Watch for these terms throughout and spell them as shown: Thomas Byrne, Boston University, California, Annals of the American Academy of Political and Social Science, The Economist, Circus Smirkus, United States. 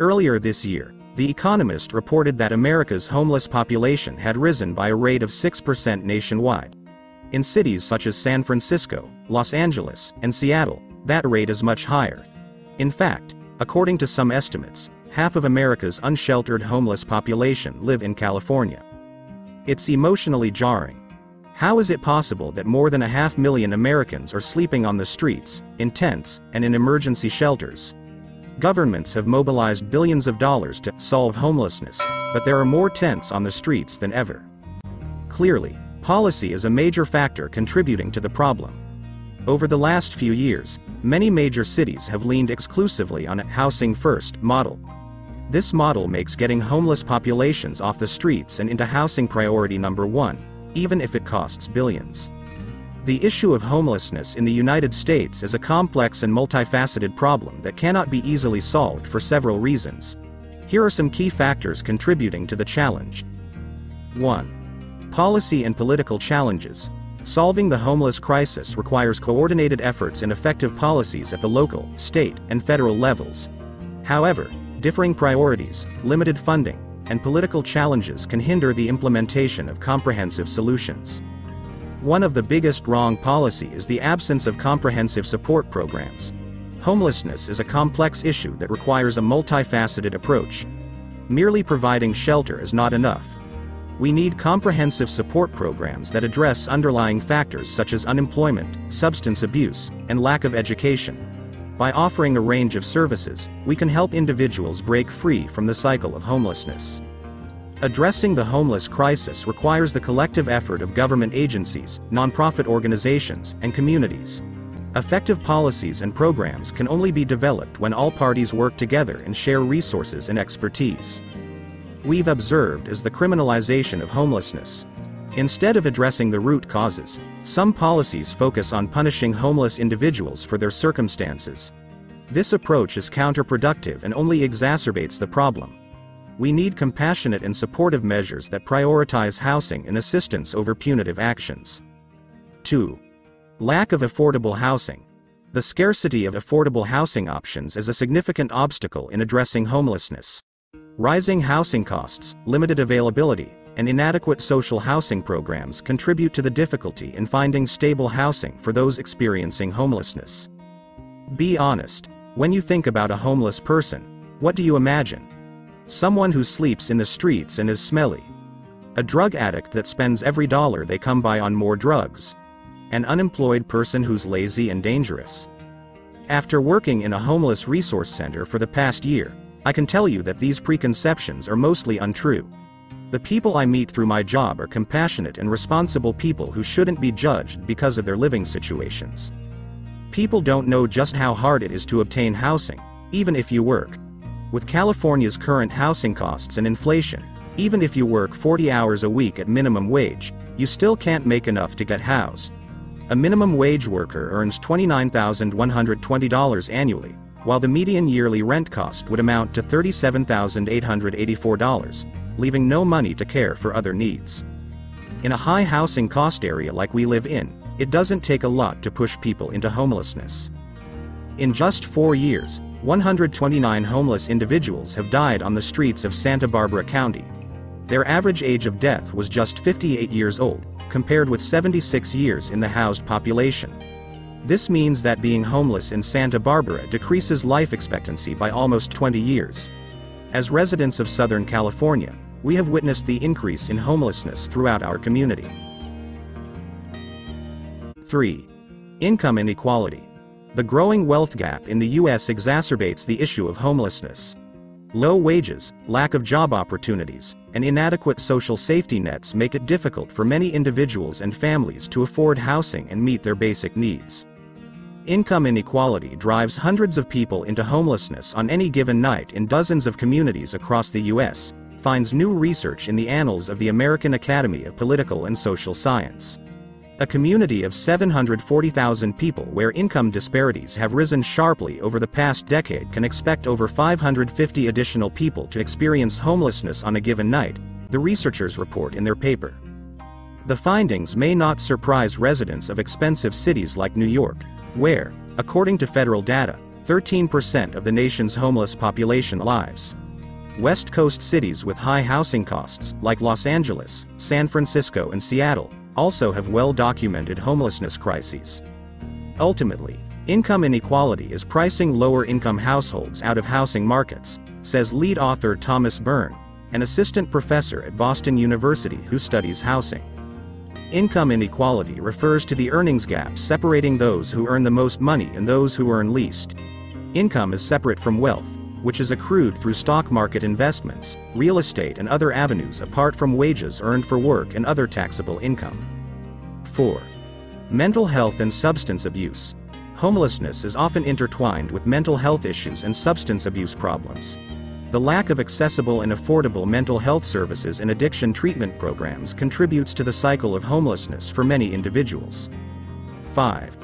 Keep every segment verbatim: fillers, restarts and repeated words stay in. Earlier this year, The Economist reported that America's homeless population had risen by a rate of six percent nationwide. In cities such as San Francisco, Los Angeles, and Seattle, that rate is much higher. In fact, according to some estimates, half of America's unsheltered homeless population live in California. It's emotionally jarring. How is it possible that more than a half million Americans are sleeping on the streets, in tents, and in emergency shelters? Governments have mobilized billions of dollars to solve homelessness, but there are more tents on the streets than ever. Clearly, policy is a major factor contributing to the problem. Over the last few years, many major cities have leaned exclusively on a housing-first model. This model makes getting homeless populations off the streets and into housing priority number one, even if it costs billions. The issue of homelessness in the United States is a complex and multifaceted problem that cannot be easily solved for several reasons. Here are some key factors contributing to the challenge. one. Policy and political challenges. Solving the homeless crisis requires coordinated efforts and effective policies at the local, state, and federal levels. However, differing priorities, limited funding, and political challenges can hinder the implementation of comprehensive solutions. One of the biggest wrong policy is the absence of comprehensive support programs. Homelessness is a complex issue that requires a multifaceted approach. Merely providing shelter is not enough. We need comprehensive support programs that address underlying factors such as unemployment, substance abuse, and lack of education. By offering a range of services, we can help individuals break free from the cycle of homelessness. Addressing the homeless crisis requires the collective effort of government agencies, nonprofit organizations, and communities. Effective policies and programs can only be developed when all parties work together and share resources and expertise. We've observed is the criminalization of homelessness. Instead of addressing the root causes, some policies focus on punishing homeless individuals for their circumstances. This approach is counterproductive and only exacerbates the problem. We need compassionate and supportive measures that prioritize housing and assistance over punitive actions. two. Lack of affordable housing. The scarcity of affordable housing options is a significant obstacle in addressing homelessness. Rising housing costs, limited availability, and inadequate social housing programs contribute to the difficulty in finding stable housing for those experiencing homelessness. Be honest. When you think about a homeless person, what do you imagine? Someone who sleeps in the streets and is smelly. A drug addict that spends every dollar they come by on more drugs. An unemployed person who's lazy and dangerous. After working in a homeless resource center for the past year, I can tell you that these preconceptions are mostly untrue. The people I meet through my job are compassionate and responsible people who shouldn't be judged because of their living situations. People don't know just how hard it is to obtain housing, even if you work. With California's current housing costs and inflation, even if you work forty hours a week at minimum wage, you still can't make enough to get housed. A minimum wage worker earns twenty-nine thousand one hundred twenty dollars annually, while the median yearly rent cost would amount to thirty-seven thousand eight hundred eighty-four dollars, leaving no money to care for other needs. In a high housing cost area like we live in, it doesn't take a lot to push people into homelessness. In just four years, one hundred twenty-nine homeless individuals have died on the streets of Santa Barbara County. Their average age of death was just fifty-eight years old, compared with seventy-six years in the housed population. This means that being homeless in Santa Barbara decreases life expectancy by almost twenty years. As residents of Southern California, we have witnessed the increase in homelessness throughout our community. three. Income inequality. The growing wealth gap in the U S exacerbates the issue of homelessness. Low wages, lack of job opportunities, and inadequate social safety nets make it difficult for many individuals and families to afford housing and meet their basic needs. Income inequality drives hundreds of people into homelessness on any given night in dozens of communities across the U S, finds new research in the Annals of the American Academy of Political and Social Science. A community of seven hundred forty thousand people where income disparities have risen sharply over the past decade can expect over five hundred fifty additional people to experience homelessness on a given night, the researchers report in their paper. The findings may not surprise residents of expensive cities like New York, where, according to federal data, thirteen percent of the nation's homeless population lives. West Coast cities with high housing costs, like Los Angeles, San Francisco and Seattle, also have well-documented homelessness crises. Ultimately, income inequality is pricing lower-income households out of housing markets, says lead author Thomas Byrne, an assistant professor at Boston University who studies housing. Income inequality refers to the earnings gap separating those who earn the most money and those who earn least. Income is separate from wealth, which is accrued through stock market investments, real estate and other avenues apart from wages earned for work and other taxable income. four. Mental health and substance abuse. Homelessness is often intertwined with mental health issues and substance abuse problems. The lack of accessible and affordable mental health services and addiction treatment programs contributes to the cycle of homelessness for many individuals. five.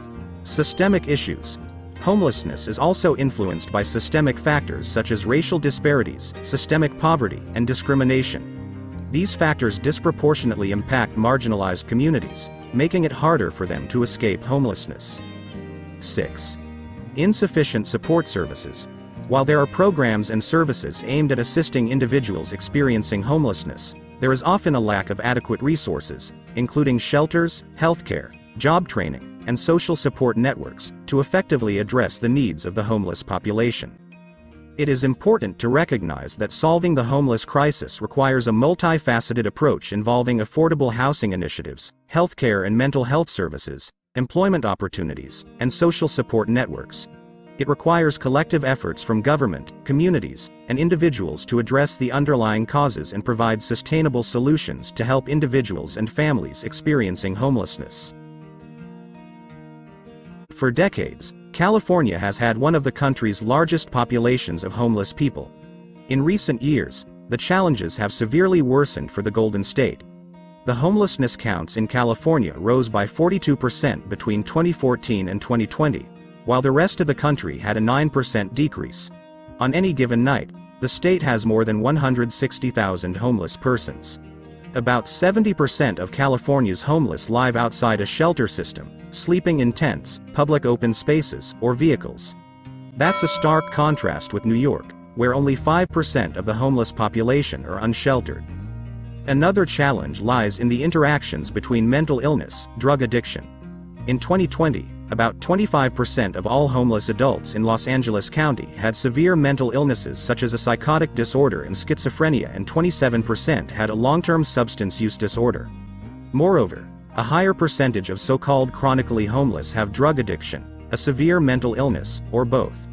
Systemic issues. Homelessness is also influenced by systemic factors such as racial disparities, systemic poverty, and discrimination. These factors disproportionately impact marginalized communities, making it harder for them to escape homelessness. six. Insufficient support services. While there are programs and services aimed at assisting individuals experiencing homelessness, there is often a lack of adequate resources, including shelters, healthcare, job training, and social support networks, to effectively address the needs of the homeless population. It is important to recognize that solving the homeless crisis requires a multifaceted approach involving affordable housing initiatives, healthcare and mental health services, employment opportunities, and social support networks. It requires collective efforts from government, communities, and individuals to address the underlying causes and provide sustainable solutions to help individuals and families experiencing homelessness. For decades, California has had one of the country's largest populations of homeless people. In recent years, the challenges have severely worsened for the Golden State. The homelessness counts in California rose by forty-two percent between twenty fourteen and twenty twenty, while the rest of the country had a nine percent decrease. On any given night, the state has more than one hundred sixty thousand homeless persons. About seventy percent of California's homeless live outside a shelter system, sleeping in tents, public open spaces, or vehicles. That's a stark contrast with New York, where only five percent of the homeless population are unsheltered. Another challenge lies in the interactions between mental illness, drug addiction. In twenty twenty, about twenty-five percent of all homeless adults in Los Angeles County had severe mental illnesses such as a psychotic disorder and schizophrenia, and twenty-seven percent had a long-term substance use disorder. Moreover, a higher percentage of so-called chronically homeless have drug addiction, a severe mental illness, or both.